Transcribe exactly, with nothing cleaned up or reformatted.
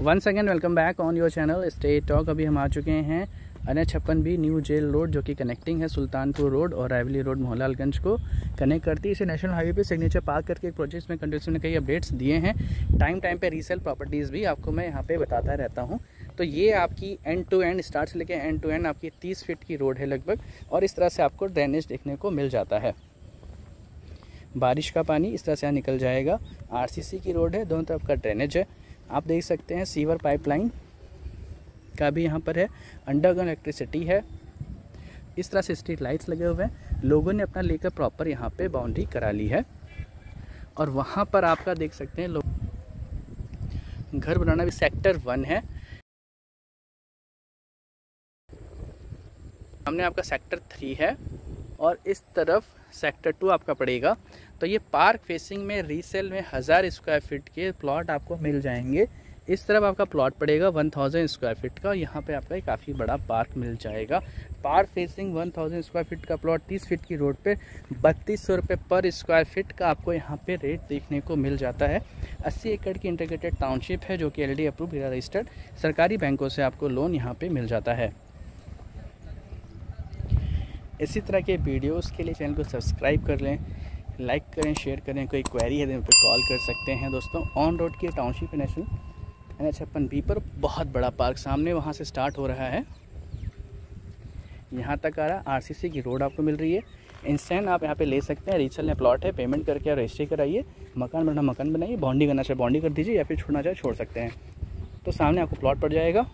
Once again welcome back on your channel estate talk. अभी हम आ चुके हैं अन्य छप्पन बी न्यू जेल रोड, जो कि कनेक्टिंग है सुल्तानपुर रोड और रायवली रोड मोहलालगंज को कनेक्ट करती है। इसे नेशनल हाईवे पे सिग्नेचर पार्क करके एक प्रोजेक्ट में कंडक्शन ने कई अपडेट्स दिए हैं। टाइम टाइम पे रीसेल प्रॉपर्टीज़ भी आपको मैं यहाँ पे बताता रहता हूँ। तो ये आपकी एंड टू एंड स्टार्ट से लेकर एंड टू एंड आपकी तीस फीट की रोड है लगभग, और इस तरह से आपको ड्रेनेज देखने को मिल जाता है। बारिश का पानी इस तरह से यहाँ निकल जाएगा। आर सी सी की रोड है, दोनों तरफ का ड्रेनेज है। आप देख सकते हैं सीवर पाइपलाइन का भी यहाँ पर है, अंडरग्राउंड इलेक्ट्रिसिटी है। इस तरह से स्ट्रीट लाइट्स लगे हुए हैं। लोगों ने अपना लेकर प्रॉपर यहाँ पे बाउंड्री करा ली है। और वहाँ पर आपका देख सकते हैं लोग घर बनाना भी सेक्टर वन है। सामने आपका सेक्टर थ्री है और इस तरफ सेक्टर टू आपका पड़ेगा। तो ये पार्क फेसिंग में रीसेल में हज़ार स्क्वायर फीट के प्लॉट आपको मिल जाएंगे। इस तरफ आपका प्लॉट पड़ेगा एक हज़ार स्क्वायर फीट का, और यहाँ पे आपका एक काफ़ी बड़ा पार्क मिल जाएगा। पार्क फेसिंग एक हज़ार स्क्वायर फीट का प्लॉट तीस फीट की रोड पे बत्तीस सौ रुपये पर स्क्वायर फीट का आपको यहाँ पे रेट देखने को मिल जाता है। अस्सी एकड़ की इंटीग्रेटेड टाउनशिप है, जो कि एलडी अप्रूव बिना रजिस्टर्ड सरकारी बैंकों से आपको लोन यहाँ पर मिल जाता है। इसी तरह के वीडियोस के लिए चैनल को सब्सक्राइब कर लें, लाइक करें, शेयर करें। कोई क्वेरी है तो उस पर कॉल कर सकते हैं। दोस्तों ऑन रोड की टाउनशिप नेशनल छप्पन बी पर बहुत बड़ा पार्क सामने वहाँ से स्टार्ट हो रहा है, यहाँ तक आ रहा है। आरसीसी की रोड आपको मिल रही है। इंस्टेंट आप यहाँ पे ले सकते हैं। रीसेल में प्लॉट है, पेमेंट करके और रजिस्ट्री कराइए। मकान बनाना मकान बनाइए, बाउंड्री करना चाहे बाउंड्री कर दीजिए, या फिर छोड़ना चाहे छोड़ सकते हैं। तो सामने आपको प्लॉट पड़ जाएगा।